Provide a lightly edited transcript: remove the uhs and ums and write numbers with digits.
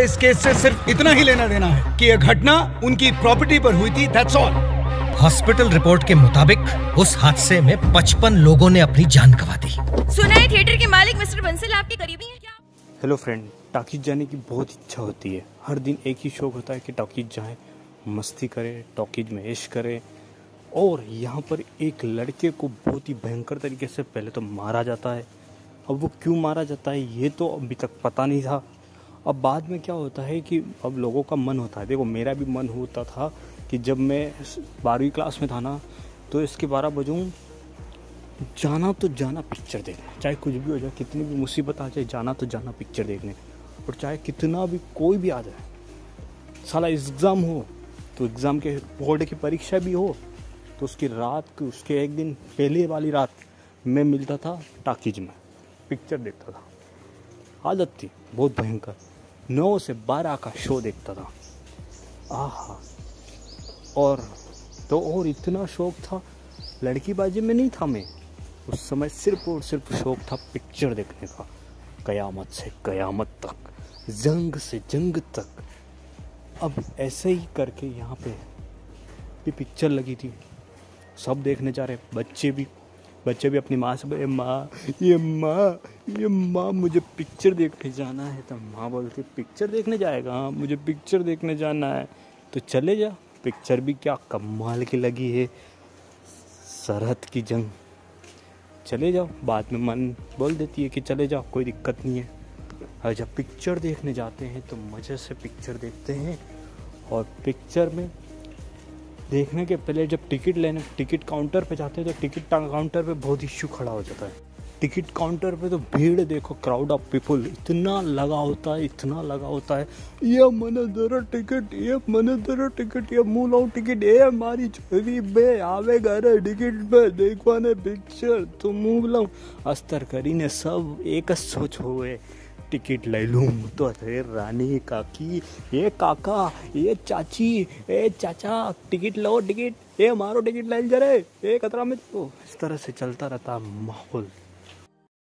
इस केस से सिर्फ इतना ही लेना देना है कि यह घटना उनकी प्रॉपर्टी पर हुई थी, दैट्स ऑल। हॉस्पिटल रिपोर्ट के मुताबिक उस हादसे में 55 लोगों ने अपनी जान गंवा दी। सुना है थिएटर के मालिक मिस्टर बंसल आपके करीबी हैं क्या? हेलो फ्रेंड, टॉकीज जाने की बहुत इच्छा होती है। हर दिन एक ही शौक होता है कि टॉकीज जाए, मस्ती करे, टॉकीज में ऐश करे। और यहाँ पर एक लड़के को बहुत ही भयंकर तरीके से पहले तो मारा जाता है। अब वो क्यों मारा जाता है ये तो अभी तक पता नहीं था। अब बाद में क्या होता है कि अब लोगों का मन होता है। देखो मेरा भी मन होता था कि जब मैं 12वीं क्लास में था ना तो इसके 12 बजूँ जाना तो जाना पिक्चर देखने, चाहे कुछ भी हो जाए, कितनी भी मुसीबत आ जाए, जाना तो जाना पिक्चर देखने। और चाहे कितना भी कोई भी आ जाए, साला एग्ज़ाम हो तो एग्ज़ाम के बोर्ड की परीक्षा भी हो तो उसकी रात, उसके एक दिन पहले वाली रात मैं मिलता था टॉकीज में, पिक्चर देखता था। आदत थी बहुत भयंकर, 9 से 12 का शो देखता था। आहा, और इतना शौक था, लड़की बाजी में नहीं था मैं उस समय, सिर्फ और सिर्फ शौक था पिक्चर देखने का। कयामत से कयामत तक, जंग से जंग तक। अब ऐसे ही करके यहाँ पे भी पिक्चर लगी थी, सब देखने जा रहे, बच्चे भी अपनी माँ से बोले माँ मुझे पिक्चर देखने जाना है। तो माँ बोलती पिक्चर देखने जाएगा? हाँ मुझे पिक्चर देखने जाना है तो चले जा। पिक्चर भी क्या कमाल की लगी है, सरहद की जंग। चले जाओ, बाद में मन बोल देती है कि चले जाओ कोई दिक्कत नहीं है। और जब पिक्चर देखने जाते हैं तो मज़े से पिक्चर देखते हैं। और पिक्चर में देखने के पहले जब टिकट काउंटर पे जाते हैं तो टिकट काउंटर पे बहुत इश्यू खड़ा हो जाता है। टिकट काउंटर पे तो भीड़ देखो, क्राउड ऑफ पीपल इतना लगा होता है। ये मने दरो टिकट, ये मने दरो टिकट, ये मुँह लाओ टिकट, ये हमारी छोरी बे आवे घर टिकट पे देखवाने पिक्चर तो मुँह लाओ। अस्तर करीने सब एक सोच हुए टिकट ले लूँ तो। अरे रानी काकी, ये काका, ये चाची, ये चाचा, टिकट लो टिकट, ये मारो टिकट लाइन जा रहे, ये खतरा में। तो इस तरह से चलता रहता माहौल।